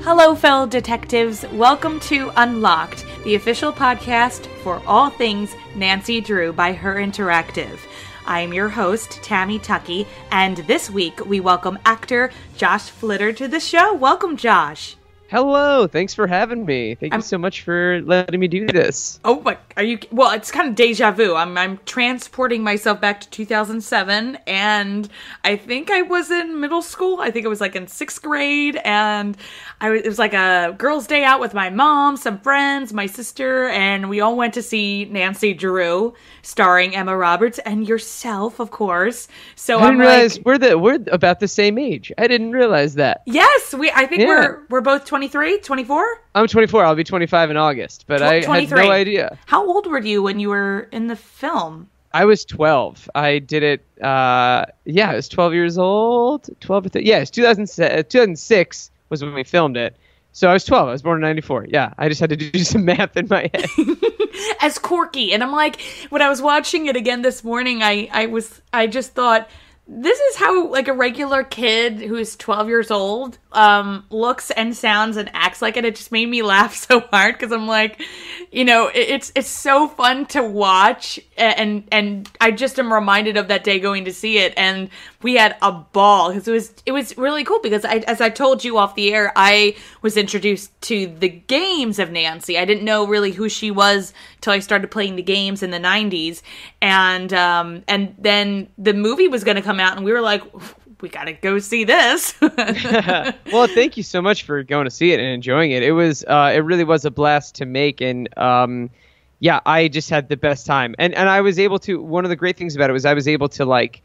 Hello, fellow detectives. Welcome to Unlocked, the official podcast for all things Nancy Drew by Her Interactive. I am your host, Tammy Tuckey, and this week we welcome actor Josh Flitter to the show. Welcome, Josh. Hello. Thanks for having me. Thank you so much for letting me do this. Oh, what are you? Well, it's kind of deja vu. I'm transporting myself back to 2007, and I think I was in middle school. I think it was like in 6th grade, and it was like a girls' day out with my mom, some friends, my sister, and we all went to see Nancy Drew, starring Emma Roberts and yourself, of course. So I didn't realize we're about the same age. I didn't realize that. Yes, we're both 23, 24? I'm 24. I'll be 25 in August, but I had no idea. How old were you when you were in the film? I was 12. I did it. I was 12 years old. 12. Yeah, it's 2006 was when we filmed it. So I was 12. I was born in 94. Yeah, I just had to do some math in my head. As Corky, and I'm like, when I was watching it again this morning, I just thought. This is how, like, a regular kid who is 12 years old looks and sounds and acts like it. It just made me laugh so hard because I'm like, you know, it's so fun to watch. And I just am reminded of that day going to see it. And we had a ball because it was really cool because, as I told you off the air, I was introduced to the games of Nancy. I didn't know really who she was till I started playing the games in the 90s. And then the movie was going to come out and we were like, we gotta go see this. Well, thank you so much for going to see it and enjoying it. It was it really was a blast to make, and I just had the best time, and I was able to, one of the great things about it was I was able to, like,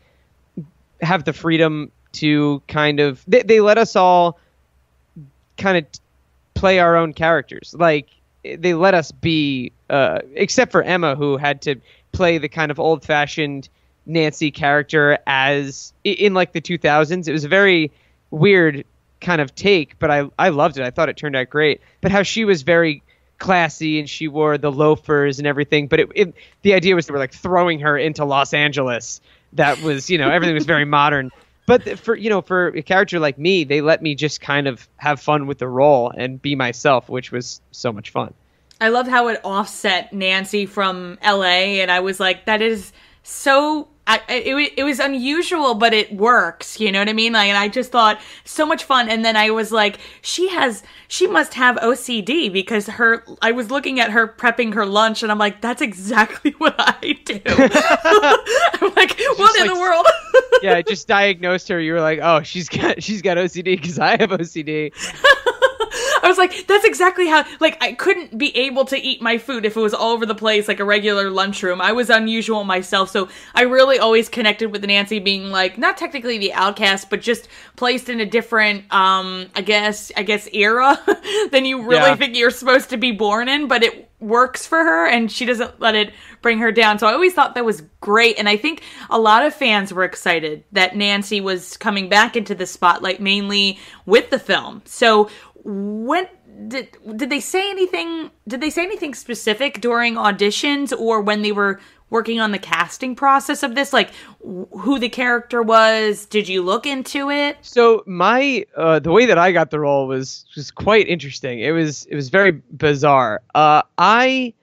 have the freedom to kind of, they let us all kind of play our own characters. Like, they let us be except for Emma, who had to play the kind of old-fashioned Nancy character as in, like, the 2000s. It was a very weird kind of take, but I loved it. I thought it turned out great. But how she was very classy and she wore the loafers and everything. But the idea was they were, like, throwing her into Los Angeles. That was, you know, everything was very modern. But for a character like me, they let me just kind of have fun with the role and be myself, which was so much fun. I loved how it offset Nancy from LA, and I was like, that is so. It was unusual, but it works. You know what I mean? Like, and I just thought, so much fun. And then I was like, she must have OCD because I was looking at her prepping her lunch, and I'm like, that's exactly what I do. I'm like, what in the world? Yeah, I just diagnosed her. You were like, oh, she's got OCD because I have OCD. I was like, that's exactly how, like, I couldn't be able to eat my food if it was all over the place, like a regular lunchroom. I was unusual myself, so I really always connected with Nancy being, like, not technically the outcast, but just placed in a different, I guess era than you really think you're supposed to be born in, but it works for her, and she doesn't let it bring her down. So I always thought that was great, and I think a lot of fans were excited that Nancy was coming back into the spotlight, mainly with the film. So when did they say anything specific during auditions or when they were working on the casting process of this, like who the character was? Did you look into it? So my the way that I got the role was just quite interesting. It was very bizarre. I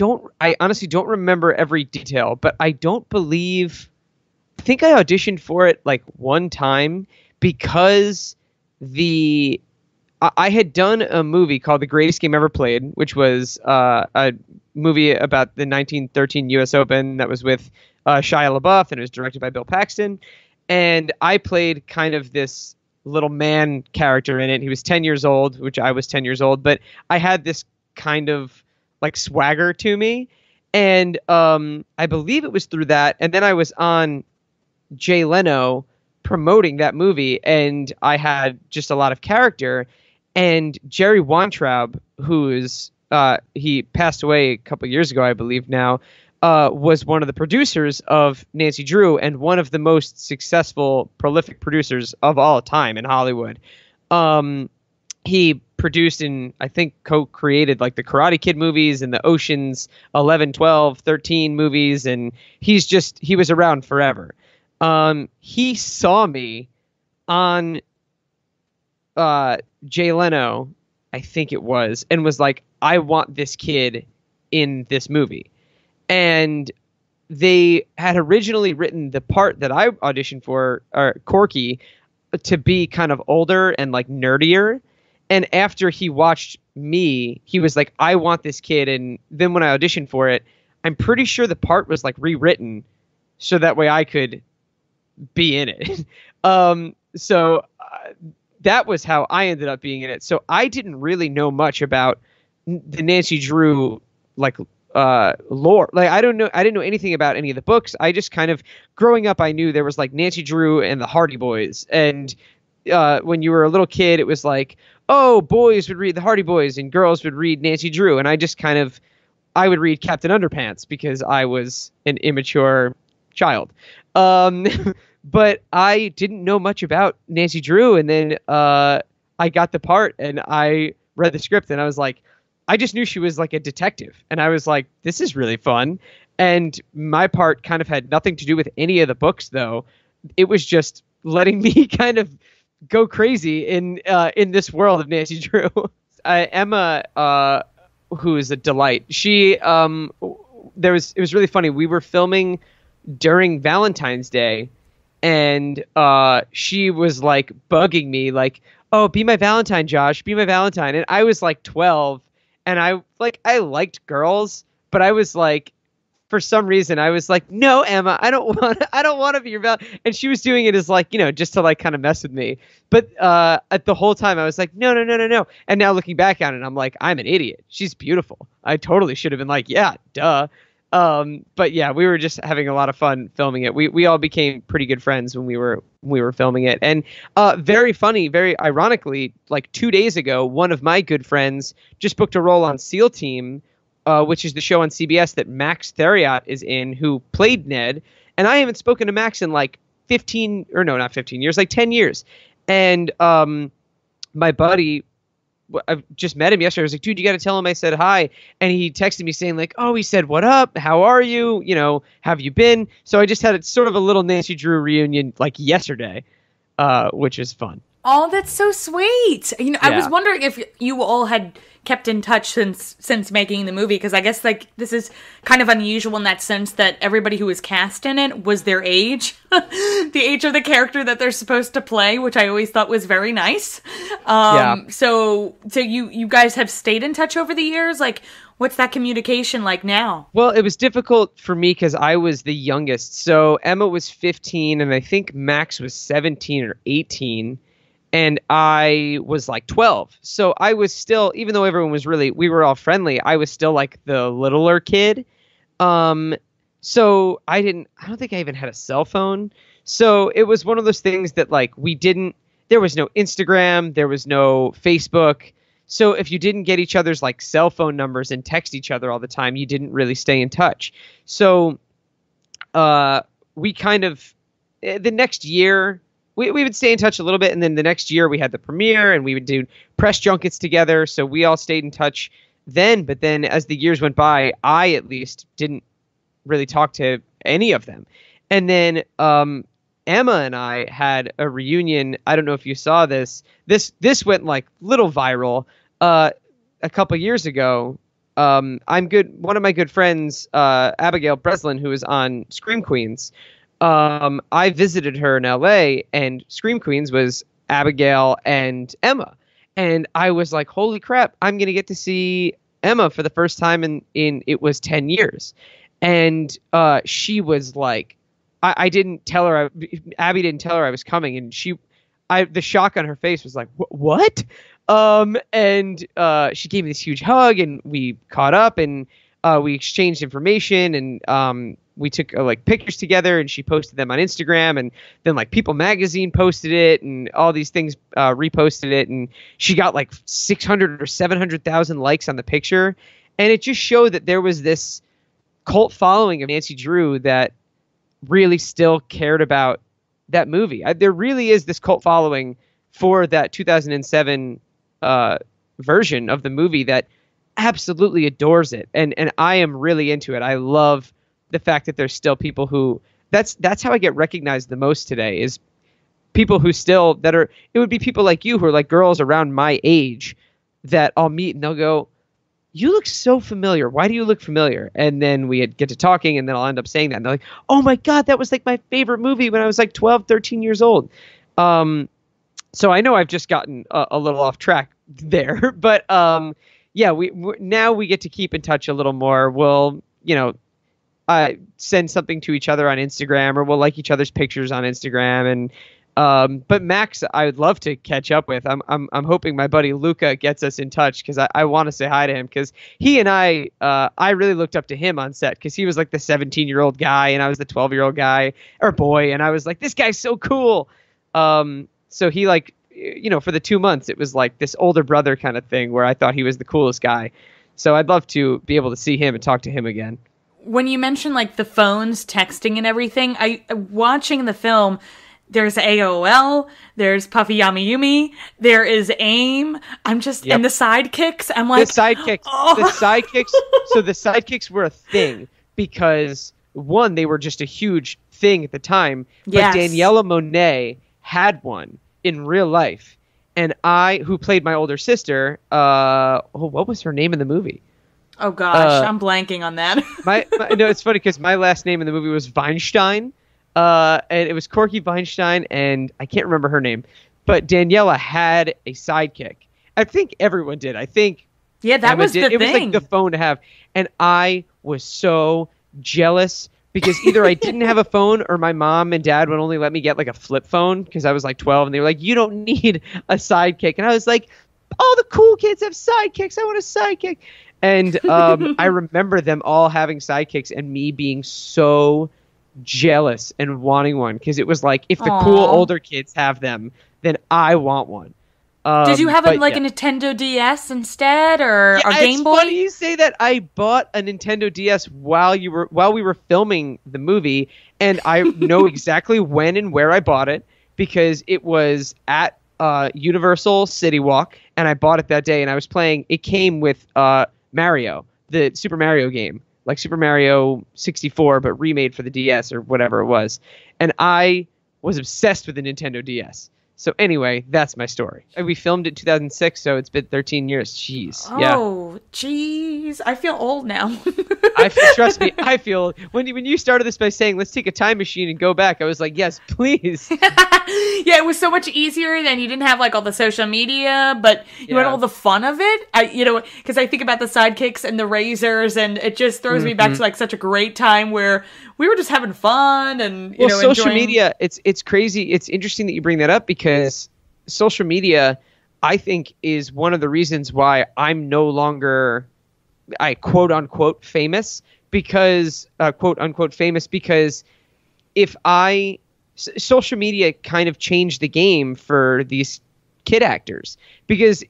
honestly don't remember every detail, but I think I auditioned for it like one time because I had done a movie called The Greatest Game Ever Played, which was a movie about the 1913 U.S. Open that was with Shia LaBeouf, and it was directed by Bill Paxton. And I played kind of this little man character in it. He was 10 years old, which I was 10 years old, but I had this kind of, like, swagger to me. And I believe it was through that. And then I was on Jay Leno promoting that movie, and I had just a lot of character. And Jerry Wantraub, who's he passed away a couple years ago, I believe now, was one of the producers of Nancy Drew and one of the most successful, prolific producers of all time in Hollywood. He produced and I think co-created like the Karate Kid movies and the Ocean's 11, 12, 13 movies. And he was around forever. He saw me on Jay Leno, I think it was, and was like, I want this kid in this movie. And they had originally written the part that I auditioned for, or Corky, to be kind of older and like nerdier. And after he watched me, he was like, I want this kid. And then when I auditioned for it, I'm pretty sure the part was like rewritten so that way I could be in it. So that was how I ended up being in it. So I didn't really know much about the Nancy Drew, like, lore. Like, I didn't know anything about any of the books. I just kind of, growing up, I knew there was like Nancy Drew and the Hardy Boys. And when you were a little kid, it was like, oh, boys would read the Hardy Boys and girls would read Nancy Drew. And I would read Captain Underpants because I was an immature child. But I didn't know much about Nancy Drew. And then I got the part and I read the script and I was like, I just knew she was like a detective. And I was like, this is really fun. And my part kind of had nothing to do with any of the books, though. It was just letting me kind of go crazy in this world of Nancy Drew. Emma, who is a delight. She, it was really funny. We were filming during Valentine's Day and she was like bugging me like, oh, be my Valentine, Josh, be my Valentine. And I was like 12 and I liked girls, but I was like, for some reason I was like, no, Emma, I don't want to be your Valentine. And she was doing it as like, you know, just to like kind of mess with me. But at the whole time I was like, no. And now looking back on it, I'm like, I'm an idiot. She's beautiful. I totally should have been like, yeah, duh. But yeah, we were just having a lot of fun filming it. We all became pretty good friends when we were filming it. And very funny, very ironically, like 2 days ago, one of my good friends just booked a role on Seal Team, which is the show on CBS that Max Theriot is in, who played Ned. And I haven't spoken to Max in like 15 or no, not 15 years, like 10 years. And my buddy, I just met him yesterday. I was like, dude, you got to tell him I said hi. And he texted me saying like, oh, he said, what up? How are you? You know, have you been? So I just had sort of a little Nancy Drew reunion like yesterday, which is fun. Oh, that's so sweet. You know, yeah. I was wondering if you all had kept in touch since making the movie. Cause I guess like this is kind of unusual in that sense that everybody who was cast in it was their age, the age of the character that they're supposed to play, which I always thought was very nice. Yeah. So you guys have stayed in touch over the years. Like what's that communication like now? Well, it was difficult for me cause I was the youngest. So Emma was 15 and I think Max was 17 or 18. And I was like 12. So I was still, even though we were all friendly, I was still like the littler kid. So I don't think I even had a cell phone. So it was one of those things that like there was no Instagram, there was no Facebook. So if you didn't get each other's like cell phone numbers and text each other all the time, you didn't really stay in touch. So we kind of, the next year, we would stay in touch a little bit, and then the next year we had the premiere, and we would do press junkets together, so we all stayed in touch then, but then as the years went by, I at least didn't really talk to any of them. And then Emma and I had a reunion. I don't know if you saw this. This went like little viral a couple years ago. One of my good friends, Abigail Breslin, who is on Scream Queens, I visited her in LA and Scream Queens was Abigail and Emma. And I was like, holy crap, I'm going to get to see Emma for the first time in it was 10 years. And, she was like, I didn't tell her, Abby didn't tell her I was coming. And the shock on her face was like, what? And she gave me this huge hug and we caught up and, we exchanged information and, we took like pictures together and she posted them on Instagram and then like People Magazine posted it and all these things reposted it. And she got like 600 or 700,000 likes on the picture. And it just showed that there was this cult following of Nancy Drew that really still cared about that movie. There really is this cult following for that 2007 version of the movie that absolutely adores it. And I am really into it. I love the fact that there's still people who that's how I get recognized the most today, is people who still that are, it would be people like you who are like girls around my age that I'll meet and they'll go, you look so familiar. Why do you look familiar? And then we get to talking and then I'll end up saying that. And they're like, oh my God, that was like my favorite movie when I was like 12, 13 years old. So I know I've just gotten a little off track there, but yeah, now we get to keep in touch a little more. We'll, you know, send something to each other on Instagram, or we'll like each other's pictures on Instagram. And but Max, I would love to catch up with. I'm hoping my buddy Luca gets us in touch, because I want to say hi to him, because he and I really looked up to him on set, because he was like the 17-year-old guy and I was the 12-year-old guy or boy, and I was like, this guy's so cool. So he, like, you know, for the 2 months it was like this older brother kind of thing where I thought he was the coolest guy. So I'd love to be able to see him and talk to him again. When you mention like the phones, texting, and everything, watching the film, there's AOL, there's Puffy Yami Yumi, there is AIM. I'm just, yep. And the sidekicks. I'm like, the sidekicks. So the sidekicks were a thing because, one, they were just a huge thing at the time. But yes. Daniela Monet had one in real life. And I, who played my older sister, what was her name in the movie? Oh gosh, I'm blanking on that. No, it's funny because my last name in the movie was Weinstein. And it was Corky Weinstein, and I can't remember her name, but Daniela had a sidekick. I think everyone did. Yeah, that Emma was the thing. It was like the phone to have. And I was so jealous because either I didn't have a phone, or my mom and dad would only let me get like a flip phone because I was like 12, and they were like, you don't need a sidekick. And I was like, all the cool kids have sidekicks. I want a sidekick. And I remember them all having sidekicks and me being so jealous and wanting one, because it was like, if the cool older kids have them, then I want one. Did you have a Nintendo DS instead, or a Game Boy? It's funny you say that. I bought a Nintendo DS while we were filming the movie, and I know exactly when and where I bought it, because it was at Universal City Walk, and I bought it that day, and I was playing. It came with Mario, the Super Mario game. Like Super Mario 64, but remade for the DS or whatever it was. And I was obsessed with the Nintendo DS. So anyway, that's my story. We filmed it in 2006, so it's been 13 years. Jeez. Oh, jeez. I feel old now. Trust me, I feel – when you started this by saying, let's take a time machine and go back, I was like, yes, please. Yeah, it was so much easier than you didn't have like all the social media, but you had all the fun of it. Because I think about the sidekicks and the razors, and it just throws me back to like such a great time where we were just having fun and, social media, it's crazy. It's interesting that you bring that up, because social media, I think, is one of the reasons why I'm no longer, quote unquote, famous, because quote unquote famous, because social media kind of changed the game for these kid actors, because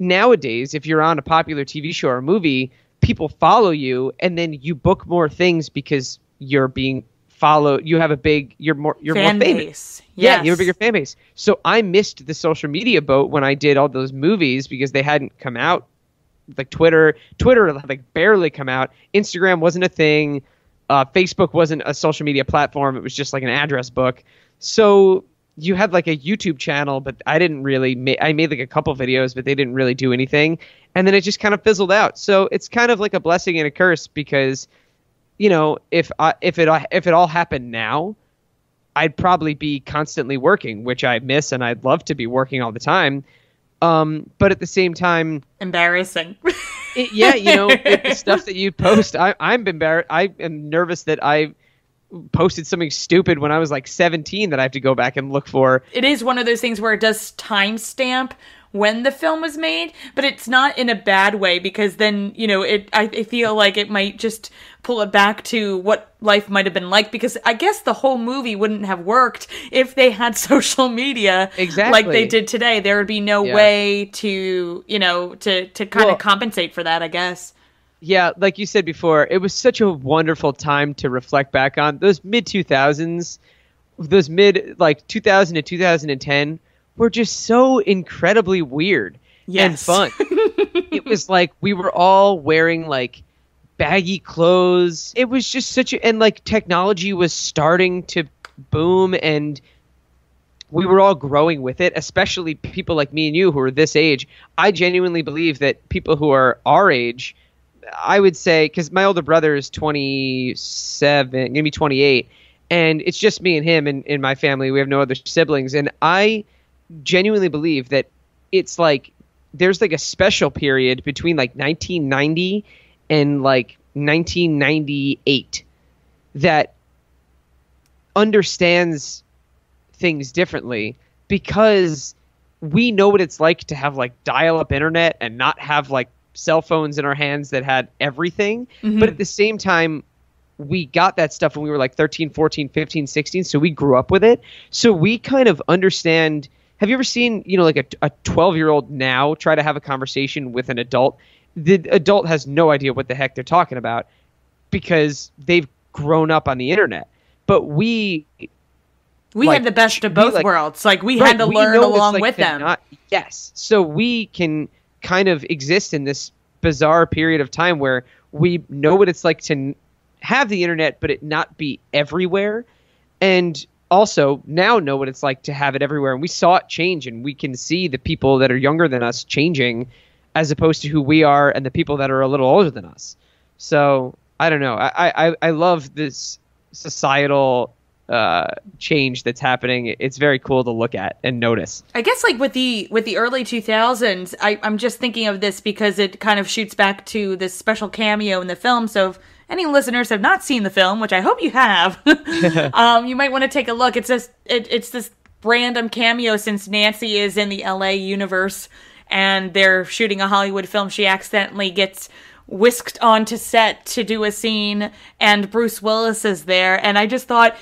nowadays, if you're on a popular TV show or movie, people follow you, and then you book more things because you're being followed. You have more famous base. Yes. Yeah, you have a bigger fan base. So I missed the social media boat when I did all those movies, because they hadn't come out. Like Twitter had like barely come out. Instagram wasn't a thing. Facebook wasn't a social media platform. It was just like an address book. So you had like a YouTube channel, but I didn't really I made like a couple videos, but they didn't really do anything. And then it just kind of fizzled out. So it's kind of like a blessing and a curse, because if it all happened now, I'd probably be constantly working, which I miss, and I'd love to be working all the time. But at the same time, embarrassing. The stuff that you post, I'm embarrassed. I am nervous that I posted something stupid when I was like 17 that I have to go back and look for. It is one of those things where it does timestamp when the film was made, but it's not in a bad way, because then, I feel like it might just pull it back to what life might have been like, because I guess the whole movie wouldn't have worked if they had social media like they did today. There would be no way to kind of compensate for that, I guess. Yeah, like you said before, it was such a wonderful time to reflect back on. Those mid-2000s, those mid, like 2000 to 2010, were just so incredibly weird. yes. and fun. It was like we were all wearing like baggy clothes. It was just such a, and like technology was starting to boom and we were all growing with it, especially people like me and you who are this age. I genuinely believe that people who are our age, I would say, because my older brother is 27, going to be 28, and it's just me and him in my family. We have no other siblings. And I genuinely believe that it's like there's like a special period between like 1990 and like 1998 that understands things differently because we know what it's like to have like dial-up internet and not have like cell phones in our hands that had everything. Mm-hmm. But at the same time, we got that stuff when we were like 13, 14, 15, 16. So we grew up with it. So we kind of understand. Have you ever seen, you know, like a 12-year-old now try to have a conversation with an adult? The adult has no idea what the heck they're talking about because they've grown up on the internet. But we like, had the best of both worlds. Like we had to learn along with them. Yes. So we can kind of exist in this bizarre period of time where we know what it's like to have the internet, but it not be everywhere. And also now know what it's like to have it everywhere. And we saw it change, and we can see the people that are younger than us changing as opposed to who we are and the people that are a little older than us. So I don't know. I love this societal change that's happening. It's very cool to look at and notice. I guess like with the early 2000s, I'm just thinking of this because it kind of shoots back to this special cameo in the film. So if any listeners have not seen the film, which I hope you have, you might want to take a look. It's just it's this random cameo since Nancy is in the LA universe and they're shooting a Hollywood film. She accidentally gets whisked onto set to do a scene, and Bruce Willis is there. And I just thought,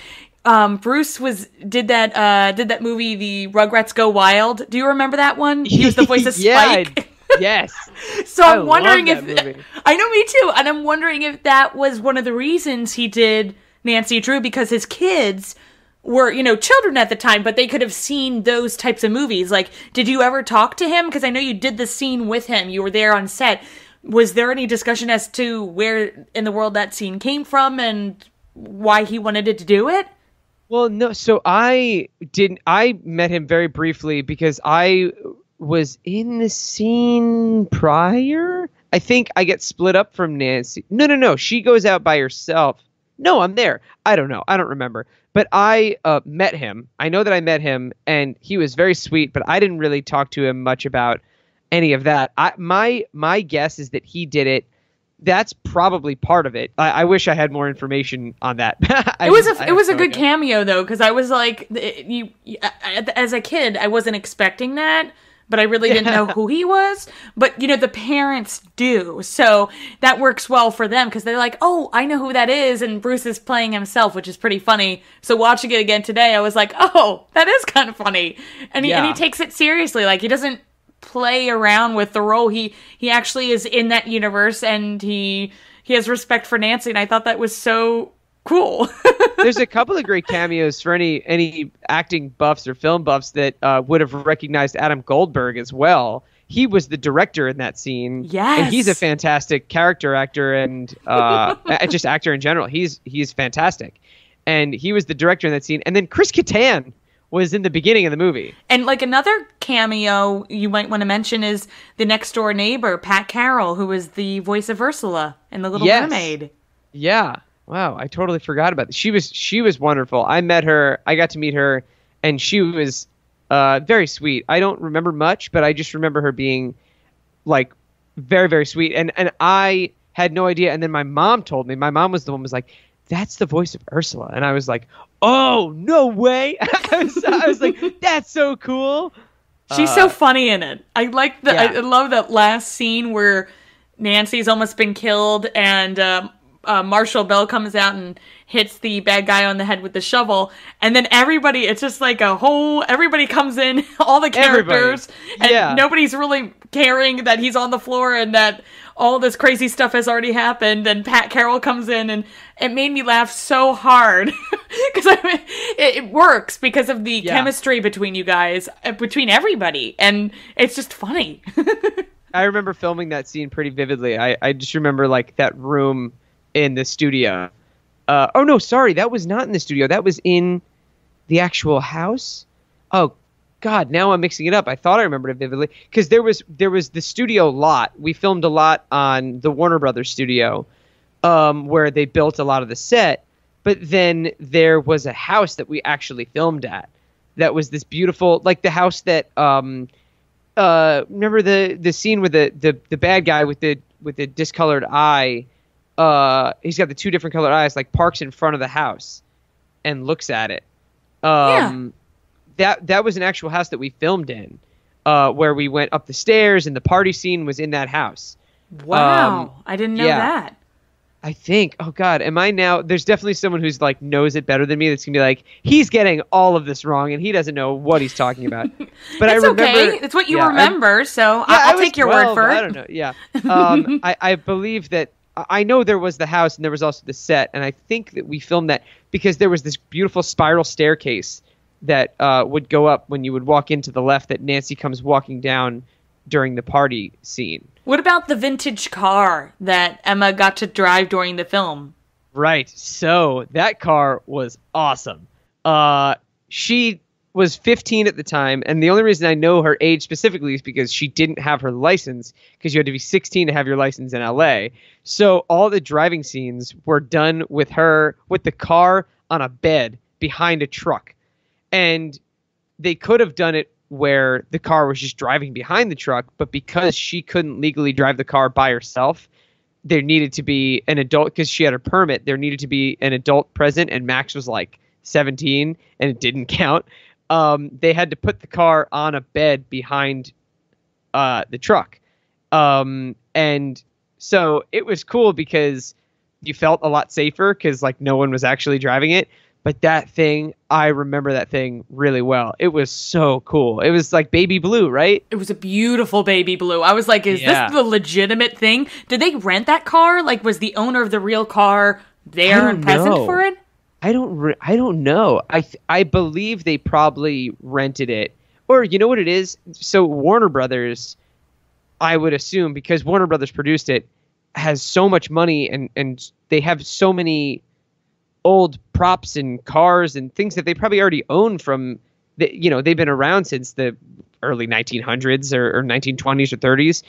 Bruce did that movie, The Rugrats Go Wild. Do you remember that one? He was the voice of Spike. Yes. So I'm wondering if movie. I know, me too. And I'm wondering if that was one of the reasons he did Nancy Drew, because his kids were, you know, children at the time, but they could have seen those types of movies. Like, did you ever talk to him? Because I know you did the scene with him. You were there on set. Was there any discussion as to where in the world that scene came from and why he wanted it to do it? Well, no. So I didn't. I met him very briefly because I was in the scene prior. I think I get split up from Nancy. No. She goes out by herself. No, I'm there. I don't know. I don't remember. But I met him. I know that I met him, and he was very sweet, but I didn't really talk to him much about any of that. My guess is that he did it. That's probably part of it. I wish I had more information on that. It was a good cameo though, because I was like, as a kid, I wasn't expecting that, but I really didn't know who he was. But you know, the parents do, so that works well for them because they're like, oh, I know who that is, and Bruce is playing himself, which is pretty funny. So watching it again today, I was like, oh, that is kind of funny, and he takes it seriously. Like he doesn't play around with the role. He actually is in that universe, and he has respect for Nancy, and I thought that was so cool. There's a couple of great cameos for any acting buffs or film buffs that would have recognized Adam Goldberg as well. He was the director in that scene. Yes. And he's a fantastic character actor and just actor in general. He's fantastic. And he was the director in that scene. And then Chris Kattan was in the beginning of the movie. And like another cameo you might want to mention is the next door neighbor, Pat Carroll, who was the voice of Ursula in The Little Mermaid. Yeah. Wow. I totally forgot about that. She was wonderful. I got to meet her, and she was very sweet. I don't remember much, but I just remember her being like very, very sweet. And I had no idea. And then my mom told me, my mom was the one who was like, that's the voice of Ursula. And I was like, oh, no way. I was like, that's so cool. She's so funny in it. I love that last scene where Nancy's almost been killed, and Marshall Bell comes out and hits the bad guy on the head with the shovel, and then everybody, it's just like a whole, everybody comes in, all the characters, and nobody's really caring that he's on the floor and that all this crazy stuff has already happened, and Pat Carroll comes in, and it made me laugh so hard, because I mean, it works because of the chemistry between you guys, between everybody, and it's just funny. I remember filming that scene pretty vividly. I just remember, like, that room in the studio. Oh, no, sorry. That was not in the studio. That was in the actual house. Oh, God, now I'm mixing it up. I thought I remembered it vividly because there was the studio lot. We filmed a lot on the Warner Brothers studio where they built a lot of the set. But then there was a house that we actually filmed at that was this beautiful – like the house that remember the scene with the bad guy with the discolored eye. He's got the two different colored eyes, like parks in front of the house and looks at it. That was an actual house that we filmed in, where we went up the stairs and the party scene was in that house. Wow. I didn't know that. I think, oh God, am I now, there's definitely someone who's like knows it better than me. That's gonna be like, he's getting all of this wrong and he doesn't know what he's talking about. But it's I remember, okay. It's what you remember. I'll take your word for it. I don't know. Yeah. I believe that, I know there was the house and there was also the set, and I think that we filmed that because there was this beautiful spiral staircase that would go up when you would walk into the left that Nancy comes walking down during the party scene. What about the vintage car that Emma got to drive during the film? Right. So that car was awesome. She was 15 at the time, and the only reason I know her age specifically is because she didn't have her license, because you had to be 16 to have your license in LA. So all the driving scenes were done with her, with the car on a bed behind a truck. And they could have done it where the car was just driving behind the truck, but because she couldn't legally drive the car by herself, there needed to be an adult, because she had her permit, there needed to be an adult present, and Max was like 17 and it didn't count. They had to put the car on a bed behind the truck. And so it was cool because you felt a lot safer because, like, no one was actually driving it. But that thing, I remember that thing really well. It was so cool. It was like baby blue, right? It was a beautiful baby blue. I was like, is this the legitimate thing? Did they rent that car? Like, was the owner of the real car there and present for it? I don't know. I believe they probably rented it. Or you know what it is? So Warner Brothers, I would assume, because Warner Brothers produced it, has so much money and they have so many old props and cars and things that they probably already own from the, you know, they've been around since the early 1900s or 1920s or 30s.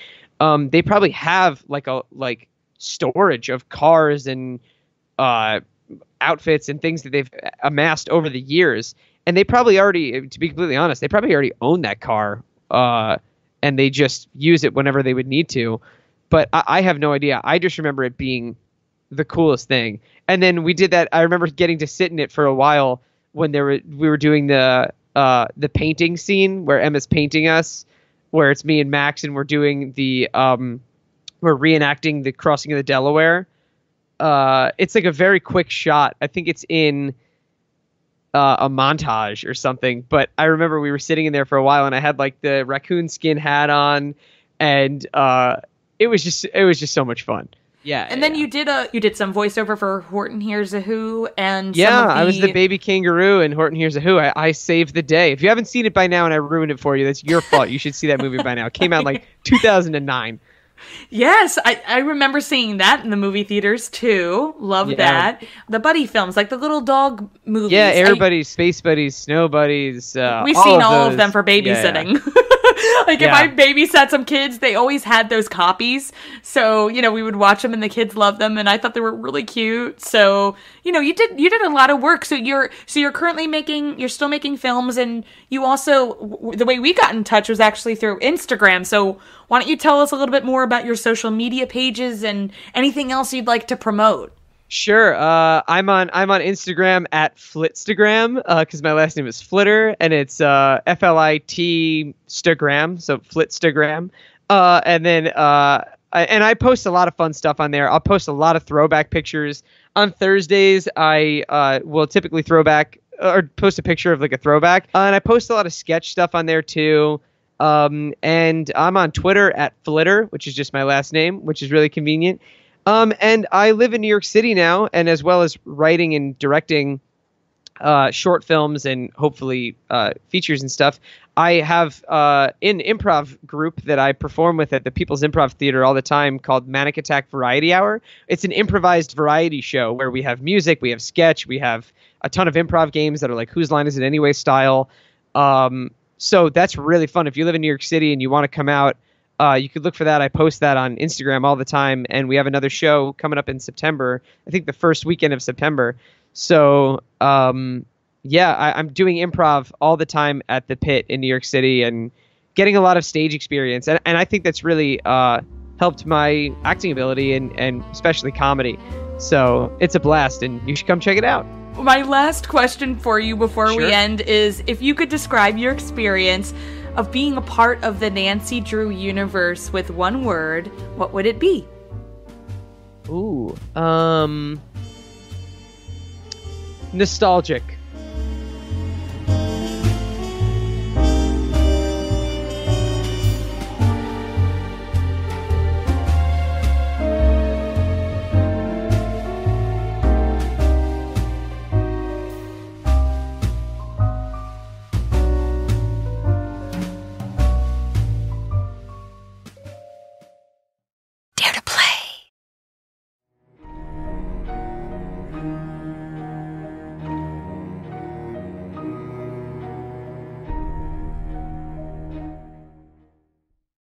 They probably have like storage of cars and outfits and things that they've amassed over the years, and they probably already, to be completely honest, they probably already own that car, and they just use it whenever they would need to. But I have no idea. I just remember it being the coolest thing. And then we did that. I remember getting to sit in it for a while when we were doing the painting scene where Emma's painting us, where it's me and Max, and we're doing the we're reenacting the crossing of the Delaware. It's like a very quick shot. I think it's in a montage or something. But I remember we were sitting in there for a while, and I had like the raccoon skin hat on, and it was just so much fun. Yeah. And then you did some voiceover for Horton Hears a Who, and I was the baby kangaroo in Horton Hears a Who. I saved the day. If you haven't seen it by now, and I ruined it for you, that's your fault. You should see that movie by now. It came out like 2009. Yes, I remember seeing that in the movie theaters too. Love that. The buddy films, like the little dog movies. Yeah, Air Buddies, Space Buddies, Snow Buddies. We've seen all of them for babysitting. Yeah. If I babysat some kids, they always had those copies. So, you know, we would watch them and the kids loved them, and I thought they were really cute. So, you know, you did a lot of work. So you're currently still making films, and you also, the way we got in touch was actually through Instagram. So why don't you tell us a little bit more about your social media pages and anything else you'd like to promote? Sure. I'm on Instagram at Flitstagram, because my last name is Flitter, and it's F-L-I-T-stagram, so Flitstagram. And then And I post a lot of fun stuff on there. I'll post a lot of throwback pictures. On Thursdays, I will typically throw back or post a picture of like a throwback. And I post a lot of sketch stuff on there too. And I'm on Twitter at Flitter, which is just my last name, which is really convenient. And I live in New York City now, and as well as writing and directing short films and hopefully features and stuff, I have an improv group that I perform with at the People's Improv Theater all the time called Manic Attack Variety Hour. It's an improvised variety show where we have music, we have sketch, we have a ton of improv games that are like Whose Line Is It Anyway style. So that's really fun. If you live in New York City and you want to come out, you could look for that. I post that on Instagram all the time. And we have another show coming up in September, I think the first weekend of September. So, yeah, I'm doing improv all the time at the Pit in New York City and getting a lot of stage experience. And I think that's really helped my acting ability and especially comedy. So it's a blast and you should come check it out. My last question for you before we end is if you could describe your experience of being a part of the Nancy Drew universe with one word, what would it be? Ooh, nostalgic.